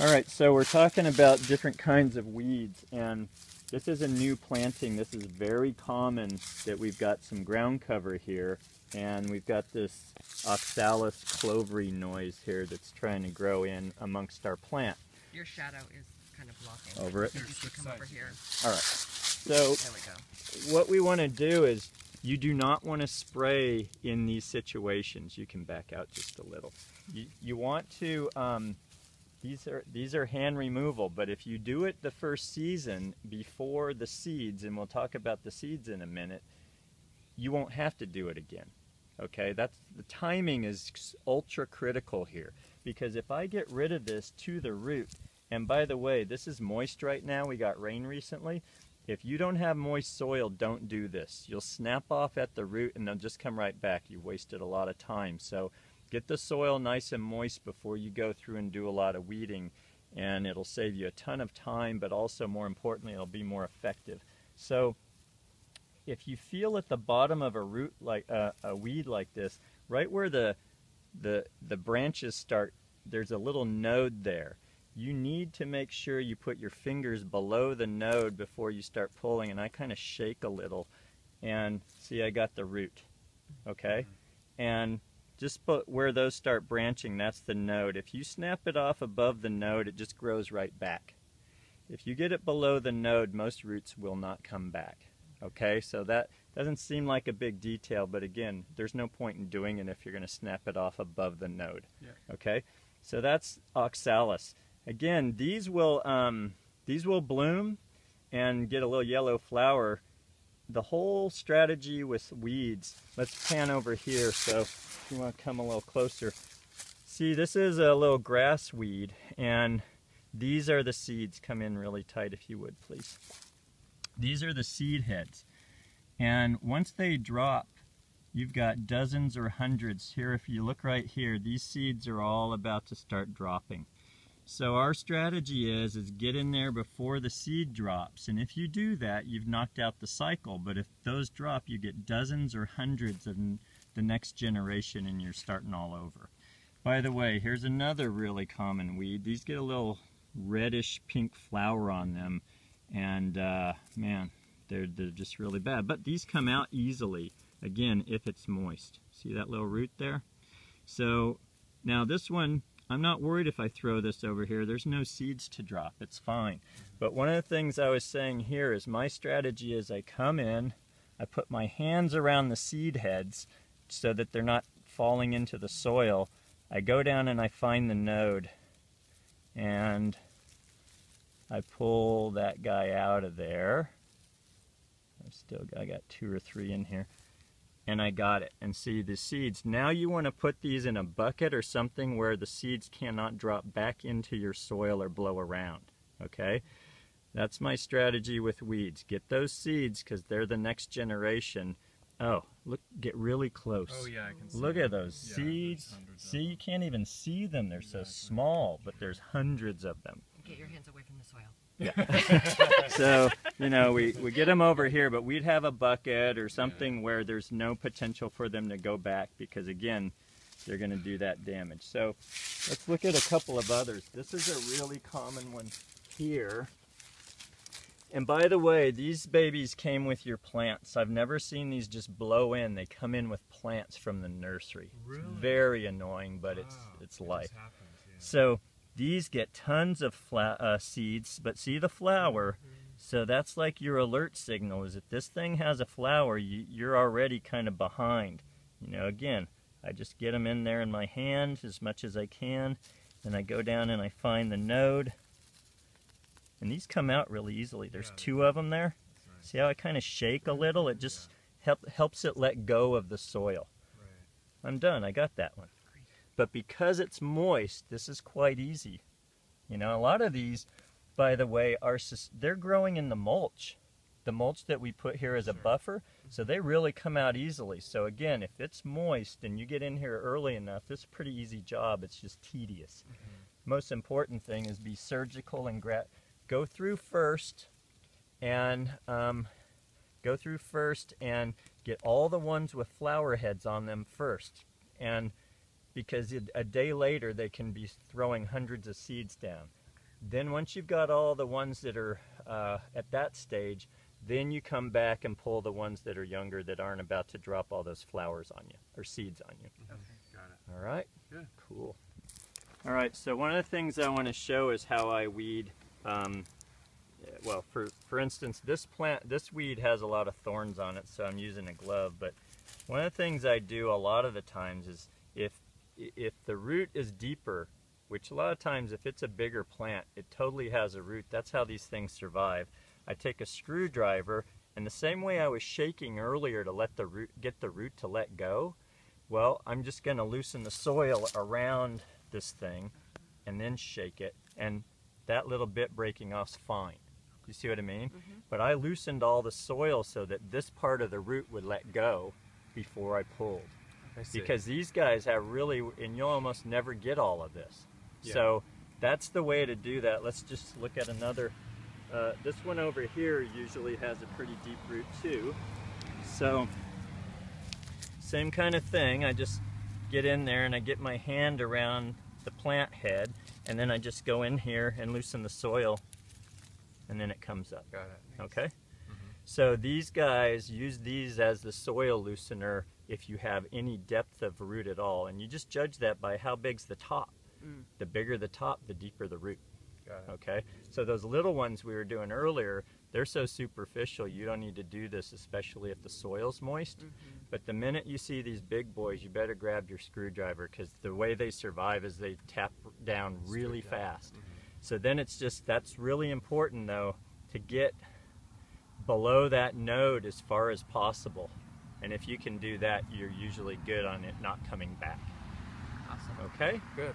Alright, so we're talking about different kinds of weeds, and this is a new planting. This is very common that we've got some ground cover here, and we've got this oxalis clovery noise here that's trying to grow in amongst our plant. Your shadow is kind of blocking. Over it. You should come over here. Alright, so there we go. What we want to do is, you do not want to spray in these situations. You can back out just a little. You want to... These are hand removal, but if you do it the first season before the seeds, and we'll talk about the seeds in a minute, you won't have to do it again. Okay, that's the timing is ultra critical here, because if I get rid of this to the root, and by the way, this is moist right now, we got rain recently. If you don't have moist soil, don't do this. You'll snap off at the root and they'll just come right back. You wasted a lot of time. So get the soil nice and moist before you go through and do a lot of weeding, and it'll save you a ton of time, but also more importantly, it'll be more effective. So if you feel at the bottom of a root, like a weed like this, right where the branches start, there's a little node there. You need to make sure you put your fingers below the node before you start pulling, and I kind of shake a little, and see, I got the root, okay? And just put where those start branching, that's the node. If you snap it off above the node, it just grows right back. If you get it below the node, most roots will not come back. Okay, so that doesn't seem like a big detail, but again, there's no point in doing it if you're going to snap it off above the node. Yeah. Okay, so that's oxalis. Again, these will bloom and get a little yellow flower. The whole strategy with weeds, let's pan over here, so if you want to come a little closer. See, this is a little grass weed, and these are the seeds. Come in really tight if you would, please. These are the seed heads, and once they drop, you've got dozens or hundreds here. If you look right here, these seeds are all about to start dropping. So our strategy is get in there before the seed drops, and if you do that, you've knocked out the cycle. But if those drop, you get dozens or hundreds of the next generation, and you're starting all over. By the way, here's another really common weed. These get a little reddish pink flower on them, and man, they're just really bad. But these come out easily, again, if it's moist. See that little root there? So now this one, I'm not worried if I throw this over here. There's no seeds to drop. It's fine. But one of the things I was saying here is my strategy is I come in, I put my hands around the seed heads so that they're not falling into the soil. I go down and I find the node, and I pull that guy out of there. I got two or three in here. And I got it, and see the seeds. Now you want to put these in a bucket or something where the seeds cannot drop back into your soil or blow around, okay? That's my strategy with weeds. Get those seeds, because they're the next generation. Oh, look, get really close. Oh yeah, I can see. Look at those seeds. See, you can't even see them. They're so small, but there's hundreds of them. Get your hands away from the soil. Yeah. So, you know, we get them over here, but we'd have a bucket or something where there's no potential for them to go back, because again, they're going to do that damage. So let's look at a couple of others. This is a really common one here. And by the way, these babies came with your plants. I've never seen these just blow in. They come in with plants from the nursery. Really? It's very annoying, but it's life. It happens, yeah. So these get tons of seeds, but see the flower? So that's like your alert signal, is if this thing has a flower, you're already kind of behind. You know, again, I just get them in there in my hand as much as I can, and I go down and I find the node. And these come out really easily. There's two of them there. Right. See how I kind of shake a little? It just helps it let go of the soil. Right. I'm done. I got that one. But because it's moist, this is quite easy. You know, a lot of these, by the way, they're growing in the mulch. The mulch that we put here as a buffer, so they really come out easily. So again, if it's moist and you get in here early enough, this is a pretty easy job. It's just tedious. Most important thing is be surgical and go through first, and get all the ones with flower heads on them first, and because a day later they can be throwing hundreds of seeds down. Then once you've got all the ones that are at that stage, then you come back and pull the ones that are younger that aren't about to drop all those flowers on you, or seeds on you. Okay, got it. All right? Good. Cool. All right, so one of the things I want to show is how I weed. Well, for instance, this plant, this weed has a lot of thorns on it, so I'm using a glove. But one of the things I do a lot of the times is if the root is deeper, which a lot of times if it's a bigger plant, it totally has a root. That's how these things survive. I take a screwdriver, and the same way I was shaking earlier to let the root, get the root to let go, well, I'm just going to loosen the soil around this thing and then shake it, and that little bit breaking off's fine. You see what I mean? Mm-hmm. But I loosened all the soil so that this part of the root would let go before I pulled. I see. Because these guys have really, and you'll almost never get all of this. Yeah. So that's the way to do that. Let's just look at another. This one over here usually has a pretty deep root too. So same kind of thing. I just get in there and I get my hand around the plant head, and then I just go in here and loosen the soil, and then it comes up. Got it. Nice. Okay? Mm-hmm. So these guys, use these as the soil loosener if you have any depth of root at all, and you just judge that by how big's the top. Mm. The bigger the top, the deeper the root. Got it. Okay? So those little ones we were doing earlier, they're so superficial, you don't need to do this, especially if the soil's moist. Mm-hmm. But the minute you see these big boys, you better grab your screwdriver, because the way they survive is they tap down really fast. Mm-hmm. So then it's just, that's really important though, to get below that node as far as possible. And if you can do that, you're usually good on it not coming back. Awesome. Okay? Good.